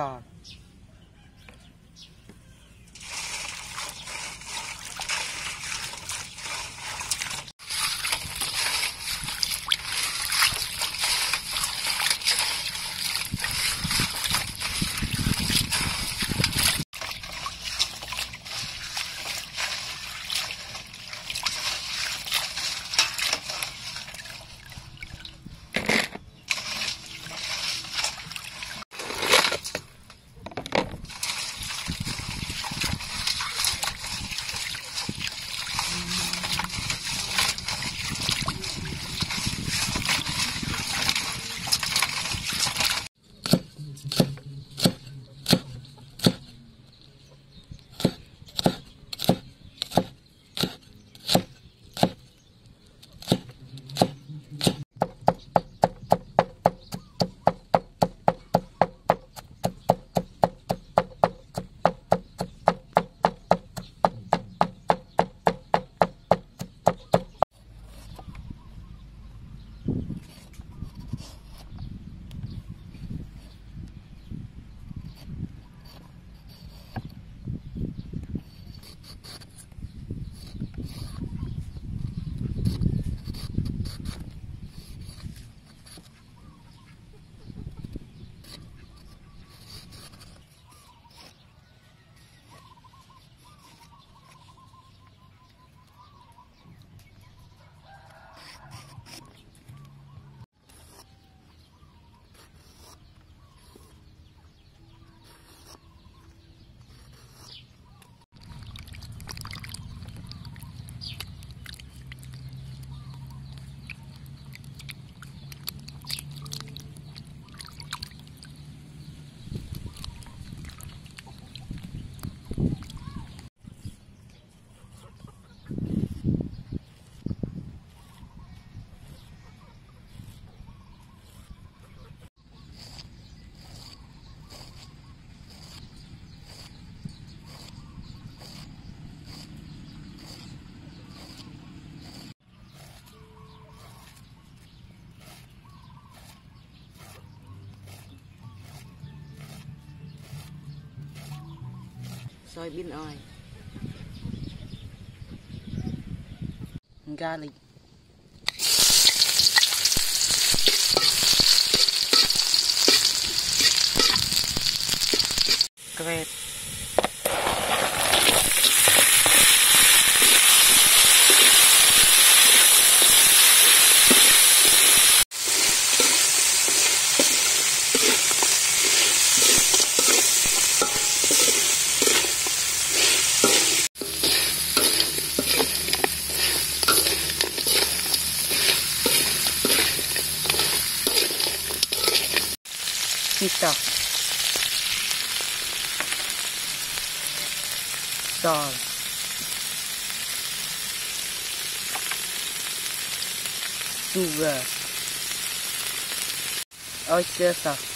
sò. Soy bean oil, garlic, grape, Pita, salt, sugar, oyster sauce,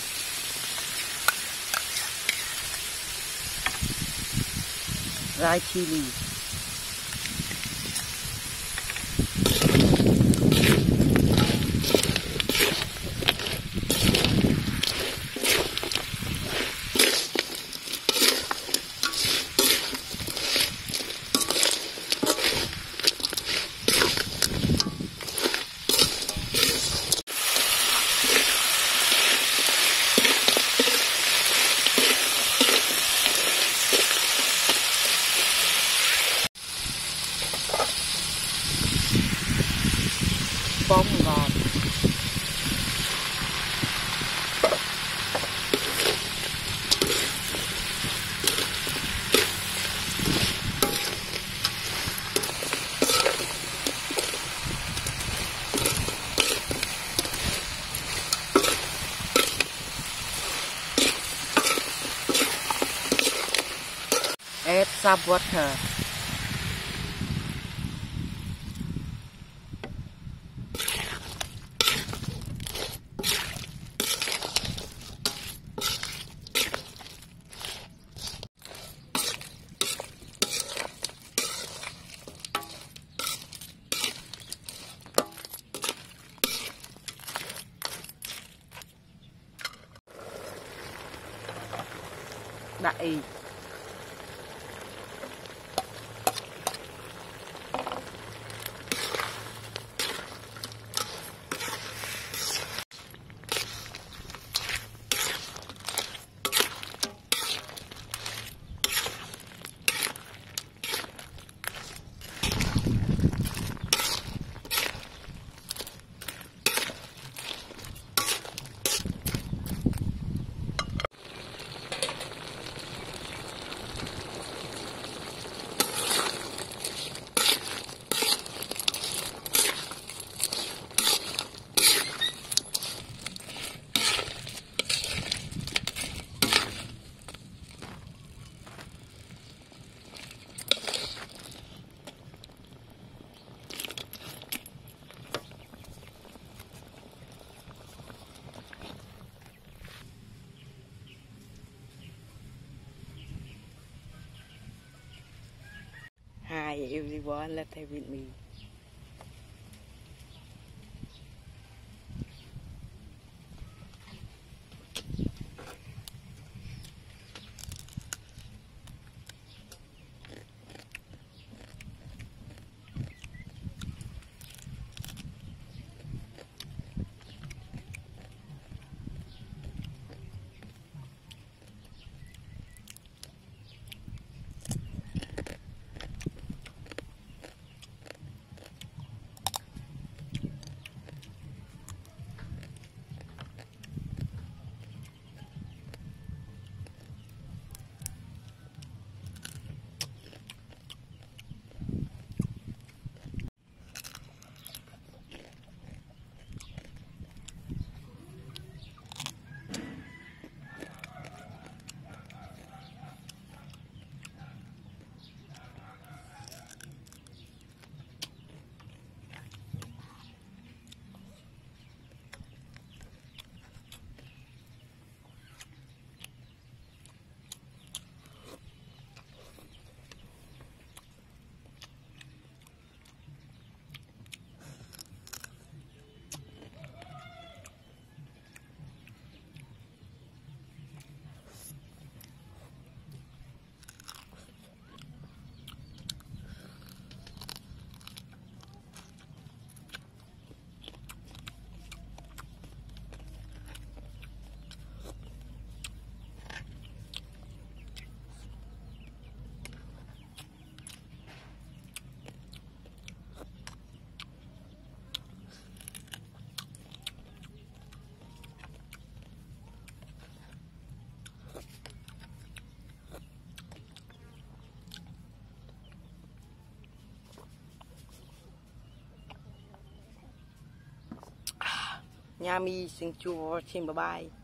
dry chili, bông ngọt, add some water. y. Hi everyone, let's have with me. Yummy, thank you for watching. Bye bye.